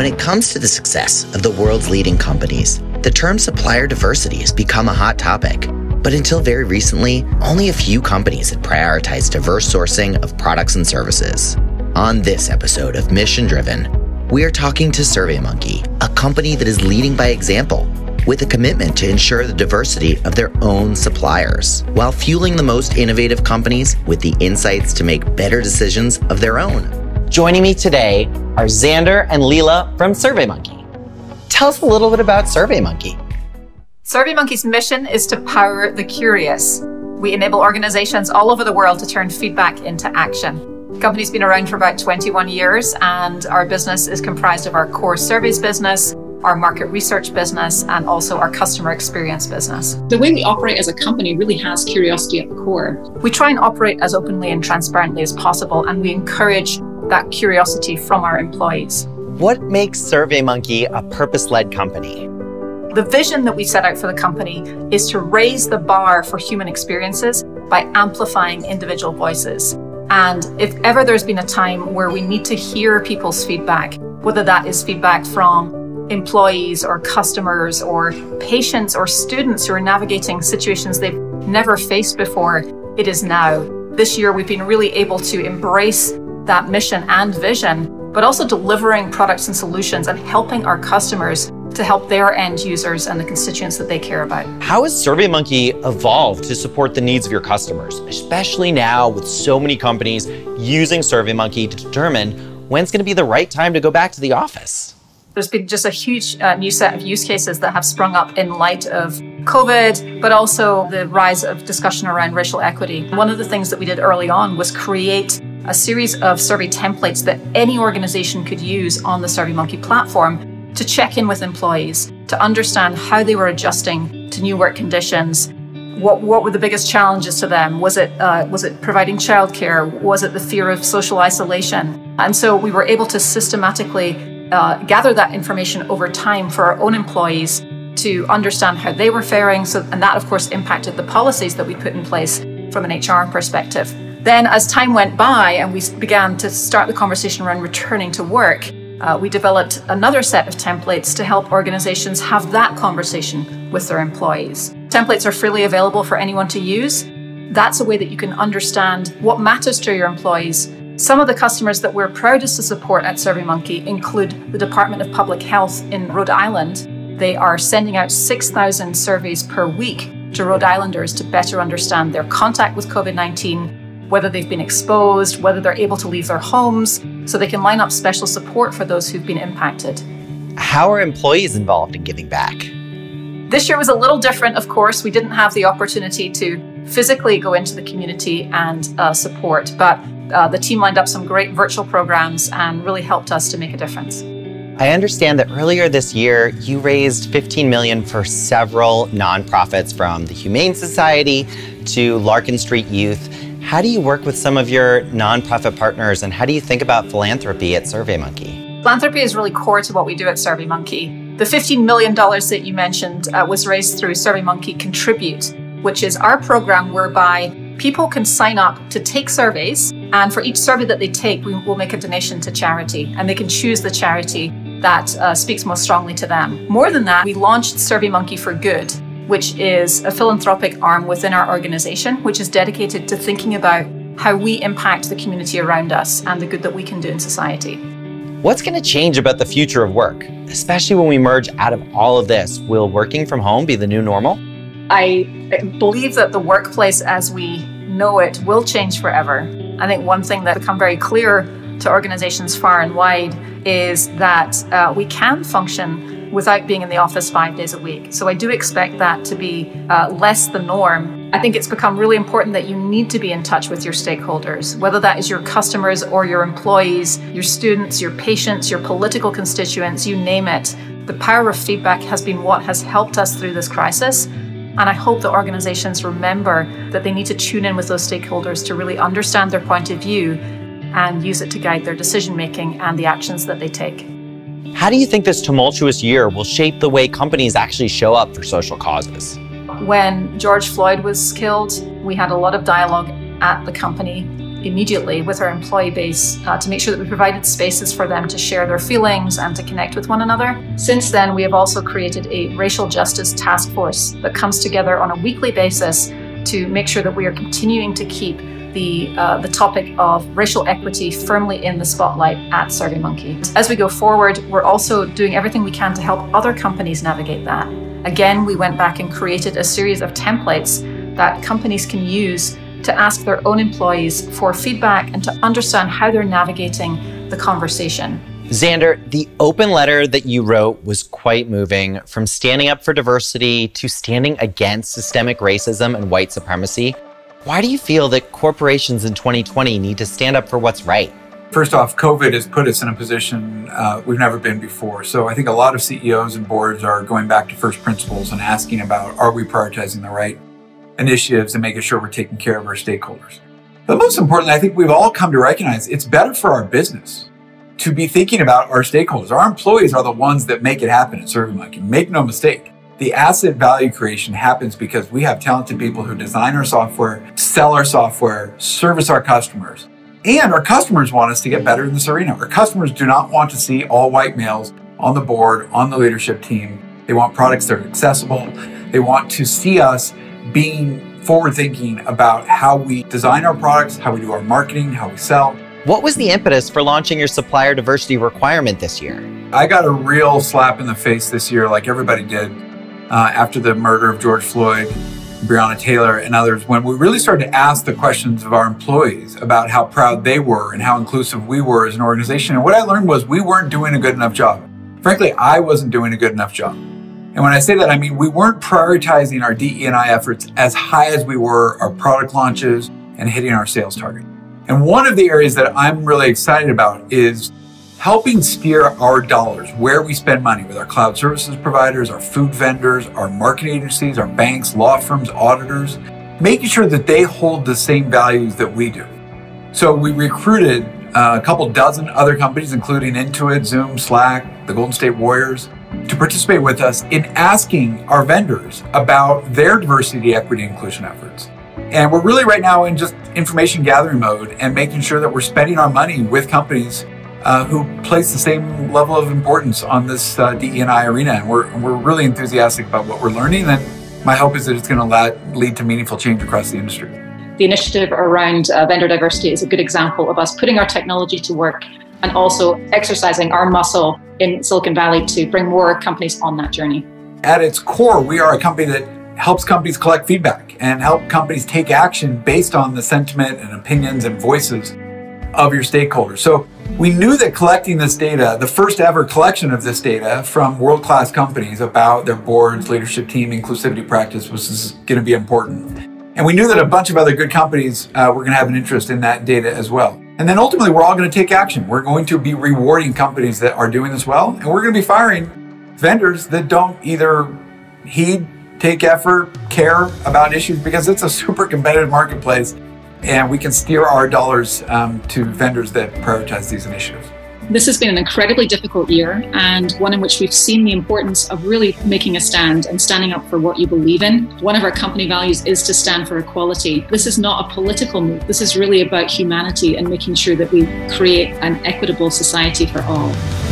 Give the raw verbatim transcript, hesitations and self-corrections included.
When it comes to the success of the world's leading companies, the term supplier diversity has become a hot topic. But until very recently, only a few companies had prioritized diverse sourcing of products and services. On this episode of Mission Driven, we are talking to SurveyMonkey, a company that is leading by example, with a commitment to ensure the diversity of their own suppliers, while fueling the most innovative companies with the insights to make better decisions of their own. Joining me today are Xander and Leela from SurveyMonkey. Tell us a little bit about SurveyMonkey. SurveyMonkey's mission is to power the curious. We enable organizations all over the world to turn feedback into action. The company's been around for about twenty-one years, and our business is comprised of our core surveys business, our market research business, and also our customer experience business. The way we operate as a company really has curiosity at the core. We try and operate as openly and transparently as possible, and we encourage that curiosity from our employees. What makes SurveyMonkey a purpose-led company? The vision that we set out for the company is to raise the bar for human experiences by amplifying individual voices. And if ever there's been a time where we need to hear people's feedback, whether that is feedback from employees or customers or patients or students who are navigating situations they've never faced before, it is now. This year, we've been really able to embrace that mission and vision, but also delivering products and solutions and helping our customers to help their end users and the constituents that they care about. How has SurveyMonkey evolved to support the needs of your customers, especially now with so many companies using SurveyMonkey to determine when's going to be the right time to go back to the office? There's been just a huge uh, new set of use cases that have sprung up in light of COVID, but also the rise of discussion around racial equity. One of the things that we did early on was create a series of survey templates that any organization could use on the SurveyMonkey platform to check in with employees, to understand how they were adjusting to new work conditions, what, what were the biggest challenges to them, was it, uh, was it providing childcare, was it the fear of social isolation? And so we were able to systematically uh, gather that information over time for our own employees to understand how they were faring, so, and that of course impacted the policies that we put in place from an H R perspective. Then as time went by and we began to start the conversation around returning to work, uh, we developed another set of templates to help organizations have that conversation with their employees. Templates are freely available for anyone to use. That's a way that you can understand what matters to your employees. Some of the customers that we're proudest to support at SurveyMonkey include the Department of Public Health in Rhode Island. They are sending out six thousand surveys per week to Rhode Islanders to better understand their contact with COVID nineteen, whether they've been exposed, whether they're able to leave their homes, so they can line up special support for those who've been impacted. How are employees involved in giving back? This year was a little different, of course. We didn't have the opportunity to physically go into the community and uh, support, but uh, the team lined up some great virtual programs and really helped us to make a difference. I understand that earlier this year, you raised fifteen million dollars for several nonprofits, from the Humane Society to Larkin Street Youth. How do you work with some of your nonprofit partners, and how do you think about philanthropy at SurveyMonkey? Philanthropy is really core to what we do at SurveyMonkey. The fifteen million dollars that you mentioned uh, was raised through SurveyMonkey Contribute, which is our program whereby people can sign up to take surveys, and for each survey that they take, we will make a donation to charity, and they can choose the charity that uh, speaks most strongly to them. More than that, we launched SurveyMonkey for Good, which is a philanthropic arm within our organization, which is dedicated to thinking about how we impact the community around us and the good that we can do in society. What's going to change about the future of work, especially when we merge out of all of this? Will working from home be the new normal? I believe that the workplace as we know it will change forever. I think one thing that's become very clear to organizations far and wide is that uh, we can function without being in the office five days a week. So I do expect that to be uh, less the norm. I think it's become really important that you need to be in touch with your stakeholders, whether that is your customers or your employees, your students, your patients, your political constituents, you name it. The power of feedback has been what has helped us through this crisis. And I hope that organizations remember that they need to tune in with those stakeholders to really understand their point of view and use it to guide their decision-making and the actions that they take. How do you think this tumultuous year will shape the way companies actually show up for social causes? When George Floyd was killed, we had a lot of dialogue at the company immediately with our employee base uh, to make sure that we provided spaces for them to share their feelings and to connect with one another. Since then, we have also created a racial justice task force that comes together on a weekly basis to make sure that we are continuing to keep the, uh, the topic of racial equity firmly in the spotlight at SurveyMonkey. As we go forward, we're also doing everything we can to help other companies navigate that. Again, we went back and created a series of templates that companies can use to ask their own employees for feedback and to understand how they're navigating the conversation. Xander, the open letter that you wrote was quite moving, from standing up for diversity to standing against systemic racism and white supremacy. Why do you feel that corporations in twenty twenty need to stand up for what's right? First off, COVID has put us in a position uh, we've never been before. So I think a lot of C E Os and boards are going back to first principles and asking about, are we prioritizing the right initiatives and making sure we're taking care of our stakeholders? But most importantly, I think we've all come to recognize it's better for our business to be thinking about our stakeholders. Our employees are the ones that make it happen at SurveyMonkey. Make no mistake, the asset value creation happens because we have talented people who design our software, sell our software, service our customers. And our customers want us to get better in this arena. Our customers do not want to see all white males on the board, on the leadership team. They want products that are accessible. They want to see us being forward-thinking about how we design our products, how we do our marketing, how we sell. What was the impetus for launching your supplier diversity requirement this year? I got a real slap in the face this year, like everybody did, uh, after the murder of George Floyd, Breonna Taylor, and others, when we really started to ask the questions of our employees about how proud they were and how inclusive we were as an organization. And what I learned was we weren't doing a good enough job. Frankly, I wasn't doing a good enough job. And when I say that, I mean, we weren't prioritizing our D E and I efforts as high as we were our product launches and hitting our sales target. And one of the areas that I'm really excited about is helping steer our dollars, where we spend money with our cloud services providers, our food vendors, our marketing agencies, our banks, law firms, auditors, making sure that they hold the same values that we do. So we recruited a couple dozen other companies, including Intuit, Zoom, Slack, the Golden State Warriors, to participate with us in asking our vendors about their diversity, equity, inclusion efforts. And we're really right now in just information gathering mode and making sure that we're spending our money with companies Uh, who place the same level of importance on this uh, D E and I arena. And we're, we're really enthusiastic about what we're learning. And my hope is that it's going to lead to meaningful change across the industry. The initiative around uh, vendor diversity is a good example of us putting our technology to work and also exercising our muscle in Silicon Valley to bring more companies on that journey. At its core, we are a company that helps companies collect feedback and help companies take action based on the sentiment and opinions and voices of your stakeholders. So we knew that collecting this data, the first ever collection of this data from world-class companies about their boards, leadership team, inclusivity practice was going to be important. And we knew that a bunch of other good companies uh, were going to have an interest in that data as well. And then ultimately, we're all going to take action. We're going to be rewarding companies that are doing this well, and we're going to be firing vendors that don't either heed, take effort, care about issues, because it's a super competitive marketplace. And we can steer our dollars um, to vendors that prioritize these initiatives. This has been an incredibly difficult year, and one in which we've seen the importance of really making a stand and standing up for what you believe in. One of our company values is to stand for equality. This is not a political move. This is really about humanity and making sure that we create an equitable society for all.